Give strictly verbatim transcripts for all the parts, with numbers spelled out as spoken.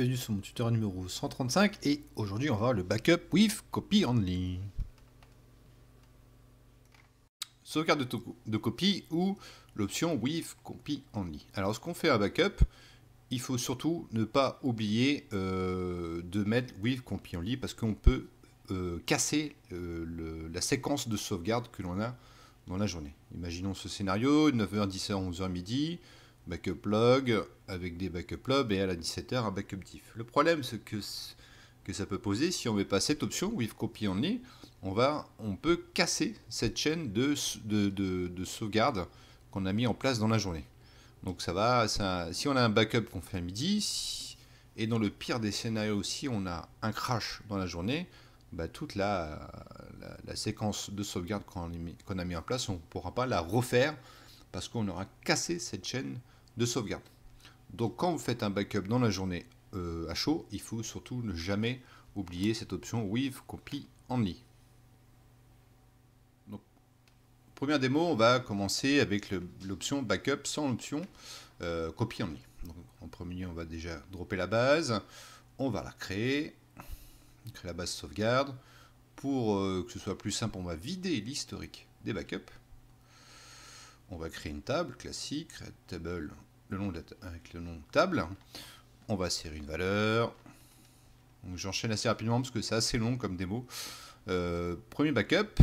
bienvenue sur mon tuteur numéro cent trente-cinq et aujourd'hui on va voir le backup with copy only. Sauvegarde de, de copie ou l'option with copy only. Alors ce qu'on fait à backup, il faut surtout ne pas oublier euh, de mettre with copy only parce qu'on peut euh, casser euh, le, la séquence de sauvegarde que l'on a dans la journée. Imaginons ce scénario, neuf heures, dix heures, onze heures, midi. Backup log avec des backup log et à la dix-sept heures un backup diff. Le problème c'est que, que ça peut poser, si on ne met pas cette option with copy only, on, va, on peut casser cette chaîne de, de, de, de sauvegarde qu'on a mis en place dans la journée. Donc ça va, ça, si on a un backup qu'on fait à midi, et dans le pire des scénarios si on a un crash dans la journée, bah, toute la, la, la séquence de sauvegarde qu'on qu'on a mis en place, on ne pourra pas la refaire parce qu'on aura cassé cette chaîne de sauvegarde. Donc quand vous faites un backup dans la journée euh, à chaud, il faut surtout ne jamais oublier cette option with copy only. Donc, première démo, on va commencer avec l'option backup sans l'option euh, copy only. Donc, en premier, on va déjà dropper la base, on va la créer, créer la base sauvegarde. Pour euh, que ce soit plus simple, on va vider l'historique des backups. On va créer une table classique, table, le nom de la, avec le nom de table. On va serrer une valeur. J'enchaîne assez rapidement parce que c'est assez long comme démo. Euh, premier backup,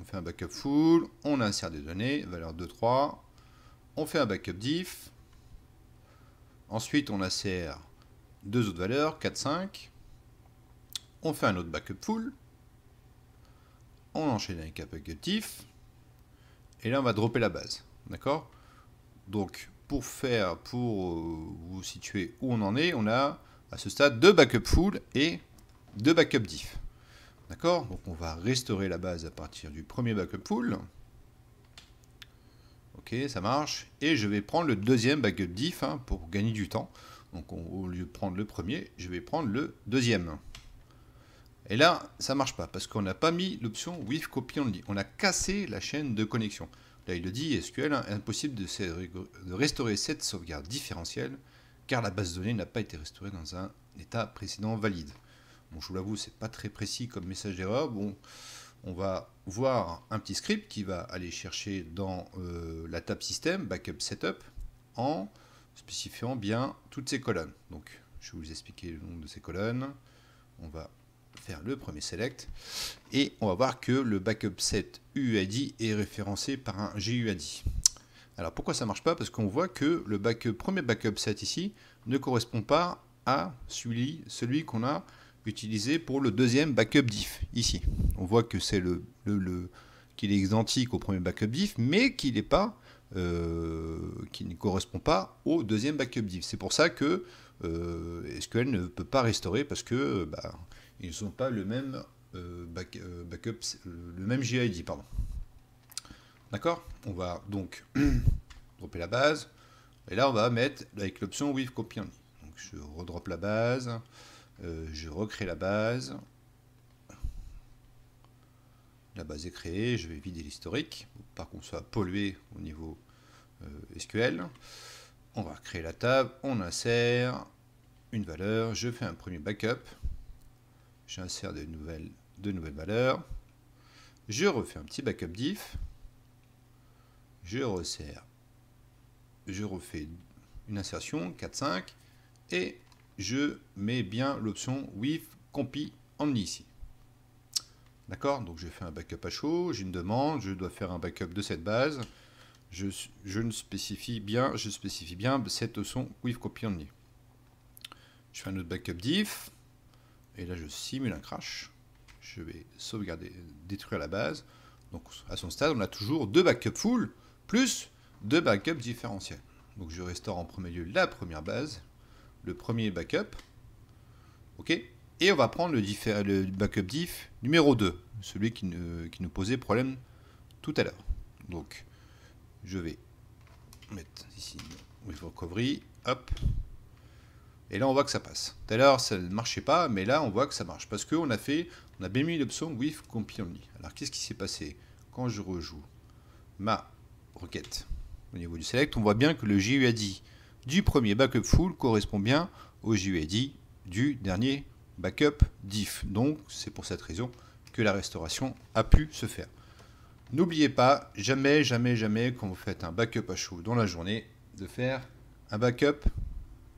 on fait un backup full, on insère des données, valeur deux, trois. On fait un backup diff. Ensuite, on insère deux autres valeurs, quatre, cinq. On fait un autre backup full. On enchaîne avec un backup diff. Et là, on va dropper la base, d'accord? Donc, pour faire, pour vous situer où on en est, on a à ce stade deux backups full et deux backups diff, d'accord? Donc, on va restaurer la base à partir du premier backup full. Ok, ça marche. Et je vais prendre le deuxième backup diff hein, pour gagner du temps. Donc, on, au lieu de prendre le premier, je vais prendre le deuxième. Et là, ça ne marche pas, parce qu'on n'a pas mis l'option with copy only. On a cassé la chaîne de connexion. Là, il le dit, S Q L, impossible de restaurer cette sauvegarde différentielle, car la base de données n'a pas été restaurée dans un état précédent valide. Bon, je vous l'avoue, ce n'est pas très précis comme message d'erreur. Bon, on va voir un petit script qui va aller chercher dans euh, la table système, backup setup, en spécifiant bien toutes ces colonnes. Donc, je vais vous expliquer le nom de ces colonnes. On va faire le premier select et on va voir que le backup set U I D est référencé par un G U I D. Alors pourquoi ça marche pas? Parce qu'on voit que le backup, premier backup set ici ne correspond pas à celui, celui qu'on a utilisé pour le deuxième backup diff ici. On voit que c'est le, le, le qu'il est identique au premier backup diff mais qu'il n'est pas euh, qui ne correspond pas au deuxième backup diff. C'est pour ça que euh, S Q L ne peut pas restaurer parce que bah, ils n'ont pas le même euh, back, euh, backup, le même G I D, pardon. D'accord? On va donc dropper la base. Et là, on va mettre avec l'option with copy only. Donc, je redroppe la base. Euh, je recrée la base. La base est créée. Je vais vider l'historique, pas qu'on soit pollué au niveau euh, S Q L. On va créer la table. On insère une valeur. Je fais un premier backup. J'insère de nouvelles, de nouvelles valeurs. Je refais un petit backup diff. Je resserre. Je refais une insertion, quatre, cinq. Et je mets bien l'option with copy only ici. D'accord? Donc je fais un backup à chaud. J'ai une demande. Je dois faire un backup de cette base. Je, je ne spécifie bien, je spécifie bien cette option with copy only. Je fais un autre backup diff. Et là, je simule un crash. Je vais sauvegarder, détruire la base. Donc, à son stade, on a toujours deux backups full plus deux backups différentiels. Donc, je restaure en premier lieu la première base, le premier backup. OK. Et on va prendre le, le backup diff numéro deux, celui qui, ne, qui nous posait problème tout à l'heure. Donc, je vais mettre ici with recovery. Hop. Et là, on voit que ça passe. Tout à l'heure, ça ne marchait pas, mais là, on voit que ça marche. Parce qu'on a fait, on a bien mis l'option with copy only. Alors, qu'est-ce qui s'est passé? Quand je rejoue ma requête au niveau du select, on voit bien que le G U I D du premier backup full correspond bien au G U I D du dernier backup diff. Donc c'est pour cette raison que la restauration a pu se faire. N'oubliez pas, jamais, jamais, jamais, quand vous faites un backup à chaud dans la journée, de faire un backup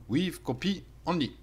with copy only.